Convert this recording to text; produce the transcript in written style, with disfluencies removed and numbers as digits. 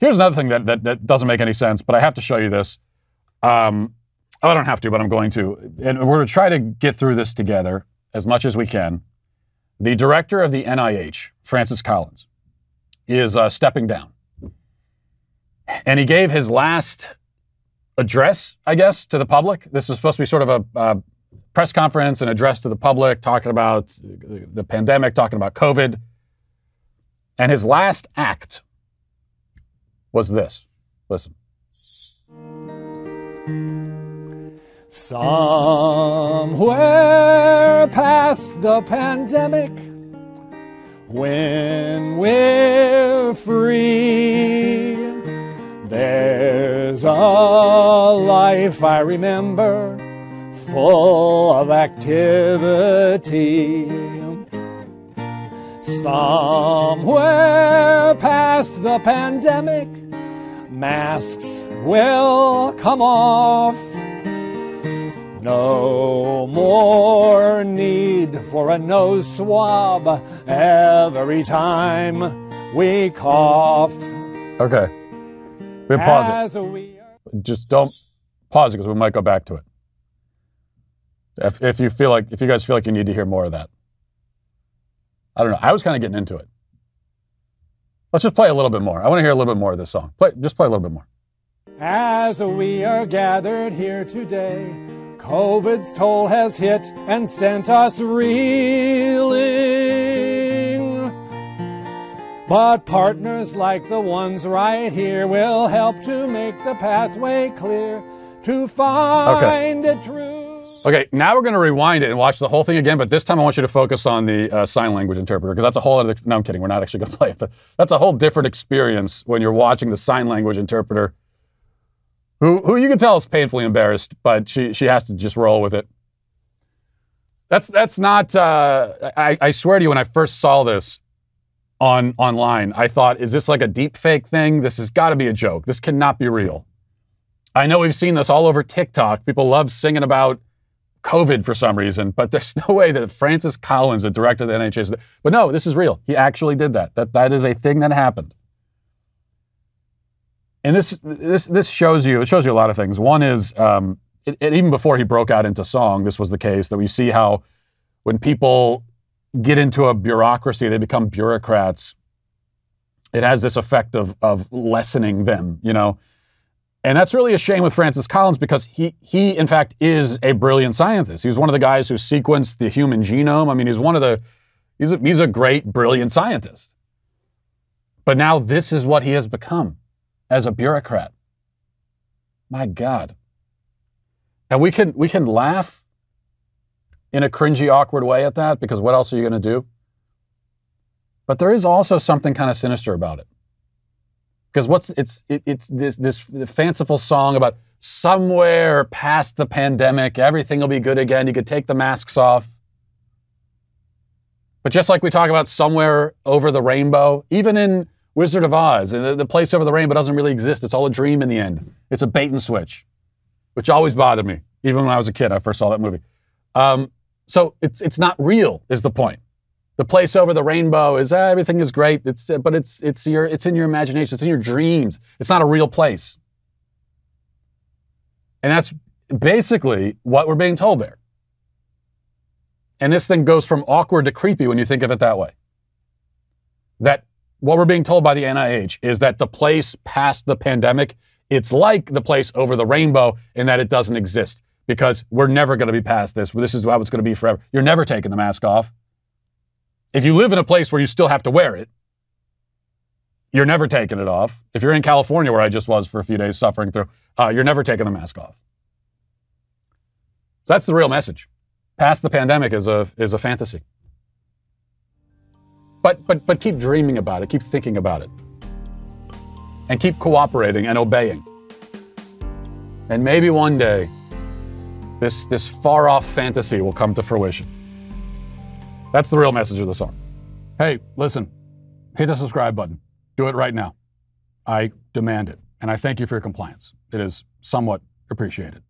Here's another thing that doesn't make any sense, but I have to show you this. I don't have to, but I'm going to. And we're going to try to get through this together as much as we can. The director of the NIH, Francis Collins, is stepping down. And he gave his last address, I guess, to the public. This is supposed to be sort of a press conference, an address to the public, talking about the pandemic, talking about COVID. And his last act was this. Listen. Somewhere past the pandemic, when we're free, there's a life I remember, full of activity. Somewhere past the pandemic, masks will come off. No more need for a nose swab every time we cough. Okay. We'll pause it. Just don't pause it because we might go back to it. If you feel like, if you guys feel like you need to hear more of that. I don't know. I was kind of getting into it. Let's just play a little bit more. I want to hear a little bit more of this song. Just play a little bit more. As we are gathered here today, COVID's toll has hit and sent us reeling. But partners like the ones right here will help to make the pathway clear to find a true. Okay, now we're going to rewind it and watch the whole thing again, but this time I want you to focus on the sign language interpreter, because that's a whole other... No, I'm kidding. We're not actually going to play it, but that's a whole different experience when you're watching the sign language interpreter, who you can tell is painfully embarrassed, but she has to just roll with it. That's not... I swear to you, when I first saw this online, I thought, is this like a deep fake thing? This has got to be a joke. This cannot be real. I know we've seen this all over TikTok. People love singing about COVID for some reason, but there's no way that Francis Collins, the director of the NIH, but no, this is real. He actually did that. That is a thing that happened. And this shows you, it shows you a lot of things. One is, even before he broke out into song, this was the case, that we see how when people get into a bureaucracy, they become bureaucrats. It has this effect of lessening them, you know? And that's really a shame with Francis Collins, because he in fact, is a brilliant scientist. He was one of the guys who sequenced the human genome. I mean, he's a great, brilliant scientist. But now this is what he has become as a bureaucrat. My God. And we can laugh in a cringy, awkward way at that, because what else are you going to do? But there is also something kind of sinister about it. Because it's this fanciful song about somewhere past the pandemic, everything will be good again. You could take the masks off. But just like we talk about somewhere over the rainbow, even in Wizard of Oz, the place over the rainbow doesn't really exist. It's all a dream in the end. It's a bait and switch, which always bothered me. Even when I was a kid, I first saw that movie. So it's not real is the point. The place over the rainbow is everything is great. But it's in your imagination. It's in your dreams. It's not a real place. And that's basically what we're being told there. And this thing goes from awkward to creepy when you think of it that way. That what we're being told by the NIH is that the place past the pandemic, it's like the place over the rainbow in that it doesn't exist, because we're never going to be past this. This is how it's going to be forever. You're never taking the mask off. If you live in a place where you still have to wear it, you're never taking it off. If you're in California, where I just was for a few days suffering through, you're never taking the mask off. So that's the real message. Past the pandemic is a fantasy. But keep dreaming about it. Keep thinking about it. And keep cooperating and obeying. And maybe one day, this far-off fantasy will come to fruition. That's the real message of the song. Hey, listen, hit the subscribe button. Do it right now. I demand it. And I thank you for your compliance. It is somewhat appreciated.